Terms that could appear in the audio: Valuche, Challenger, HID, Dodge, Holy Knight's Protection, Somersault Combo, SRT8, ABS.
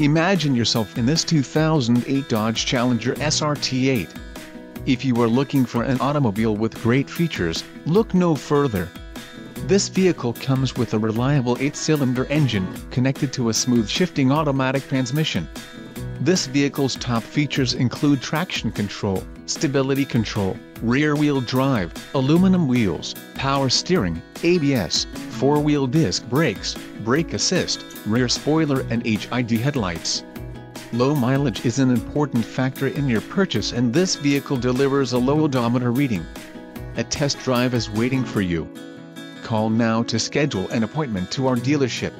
Imagine yourself in this 2008 Dodge Challenger SRT8. If you are looking for an automobile with great features, look no further. This vehicle comes with a reliable 8-cylinder engine, connected to a smooth shifting automatic transmission. This vehicle's top features include traction control, stability control, rear-wheel drive, aluminum wheels, power steering, ABS, four-wheel disc brakes, brake assist, rear spoiler and HID headlights. Low mileage is an important factor in your purchase, and this vehicle delivers a low odometer reading. A test drive is waiting for you. Call now to schedule an appointment to our dealership.